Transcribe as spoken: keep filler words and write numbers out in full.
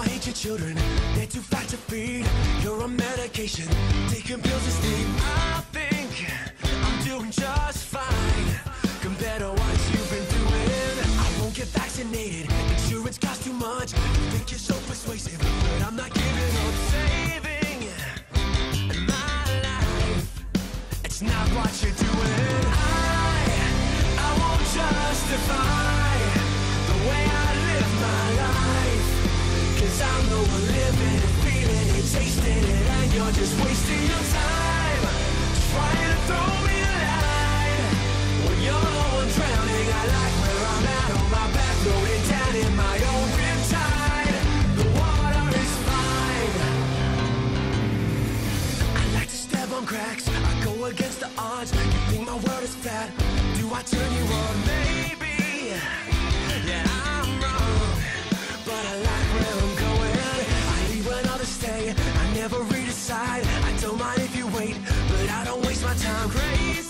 I hate your children, they're too fat to feed. You're on medication, taking pills to sleep. I think I'm doing just fine compared to what you've been doing. I won't get vaccinated, insurance costs too much. You think you're so persuasive, but I'm not giving up. Saving my life, it's not what you're doing. I, I won't justify the way I live my life, 'cause I know I'm living and feeling and tasting it, and you're just wasting your time trying to throw me a line. When you're the one drowning, I like where I'm at, on my back, floating down in my own riptide. The water is fine. I like to step on cracks, I go against the odds. You think my world is flat? Do I turn you on? Maybe, yeah, I'm wrong, but I like where I'm going. I leave when others stay, I never redecide. I don't mind if you wait, but I don't waste my time. Crazy.